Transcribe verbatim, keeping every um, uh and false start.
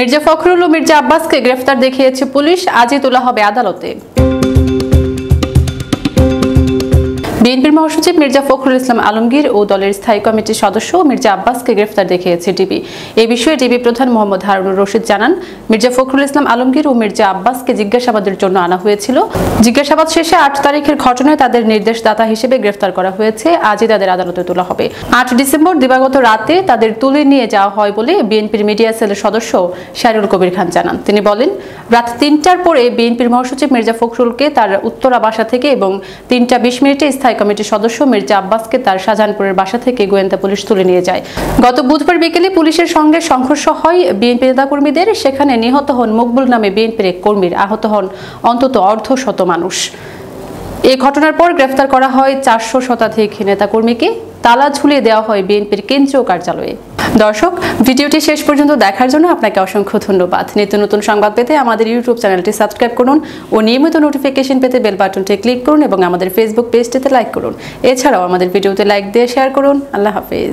মির্জা ফখরুল ও মির্জা আব্বাসকে গ্রেফতার দেখিয়েছে পুলিশ। আজই তোলা হবে আদালতে। বিএনপির মহাসচিব মির্জা ফখরুল ইসলাম আলমগীর ও দলের স্থায়ী কমিটির সদস্য মির্জা আব্বাসকে গ্রেফতার দেখিয়েছে ডিবি। এই বিষয়ে ডিবি প্রধান মোহাম্মদ হারুনুর রশিদ জানান, মির্জা ফখরুল ইসলাম আলমগীর ও মির্জা আব্বাসকে জিজ্ঞাসাবাদের জন্য আনা হয়েছিল। জিজ্ঞাসাবাদ শেষে আট তারিখের ঘটনায় তাদের নির্দেশদাতা হিসেবে গ্রেফতার করা হয়েছে। আজই তাদের আদালতে তোলা হবে। আট ডিসেম্বর দিবাগত রাতে তাদের তুলে নিয়ে যাওয়া হয় বলে বিএনপির মিডিয়া সেলের সদস্য শাহরুল কবির খান জানান। তিনি বলেন, রাত তিনটার পরে বিএনপির মহাসচিব মির্জা ফখরুলকে তার উত্তরা বাসা থেকে এবং তিনটা বিশ মিনিটে কমিটির সদস্য মির্জা আব্বাসকে তার শাহজাহানপুরের বাসা থেকে গোয়েন্দা পুলিশ তুলে নিয়ে যায়। গত বুধবার বিকেলে পুলিশের সঙ্গে সংঘর্ষ হয় বিএনপি নেতাকর্মীদের। সেখানে নিহত হন মকবুল নামে বিএনপির এক কর্মীর। আহত হন অন্তত অর্ধশত মানুষ। এই ঘটনার পর গ্রেফতার করা হয় চারশো শতাধিক নেতাকর্মীকে। তালা ঝুলিয়ে দেওয়া হয় বিএনপির কেন্দ্রীয় কার্যালয়ে। দর্শক, ভিডিওটি শেষ পর্যন্ত দেখার জন্য আপনাকে অসংখ্য ধন্যবাদ। নিত্য নতুন সংবাদ পেতে আমাদের ইউটিউব চ্যানেলটি সাবস্ক্রাইব করুন ও নিয়মিত নোটিফিকেশন পেতে বেল বাটনটি ক্লিক করুন এবং আমাদের ফেসবুক পেজটিতে লাইক করুন। এছাড়াও আমাদের ভিডিওতে লাইক দিয়ে শেয়ার করুন। আল্লাহ হাফেজ।